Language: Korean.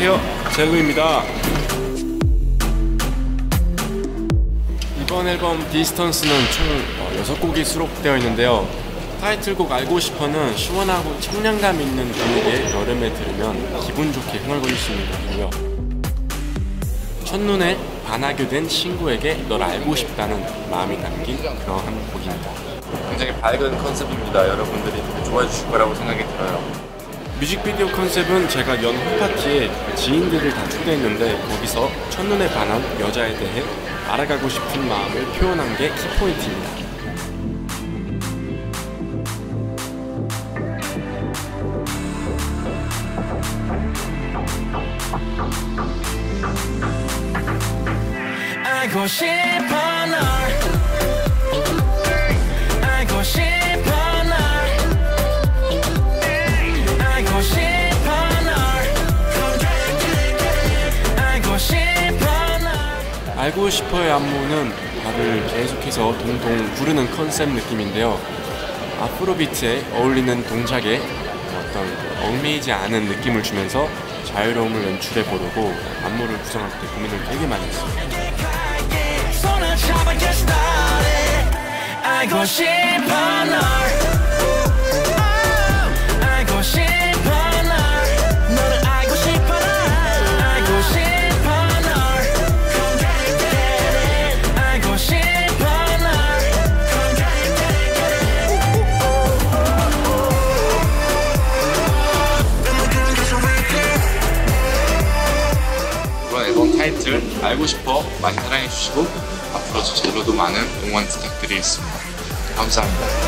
안녕하세요, 재구입니다. 이번 앨범 디스턴스는 총 6곡이 수록되어 있는데요. 타이틀곡 알고싶어는 시원하고 청량감 있는 분위기에 여름에 들으면 기분 좋게 흥얼거릴 수 있는 곡이고요. 첫눈에 반하게 된 친구에게 널 알고 싶다는 마음이 담긴 그러한 곡입니다. 굉장히 밝은 컨셉입니다. 여러분들이 되게 좋아해 주실 거라고 생각이 들어요. 뮤직비디오 컨셉은 제가 연 홈파티에 지인들을 다 초대했는데 거기서 첫눈에 반한 여자에 대해 알아가고 싶은 마음을 표현한 게 키포인트입니다. 알고 싶어 널 알고 싶어 알고 싶어의 안무는 발을 계속해서 동동 구르는 컨셉 느낌인데요. 아프로비트에 어울리는 동작에 어떤 얽매이지 않은 느낌을 주면서 자유로움을 연출해 보려고 안무를 구성할 때 고민을 되게 많이 했어요. 타이틀 알고싶어 많이 사랑해주시고 앞으로 제 첼로도 많은 응원 부탁드리겠습니다. 감사합니다.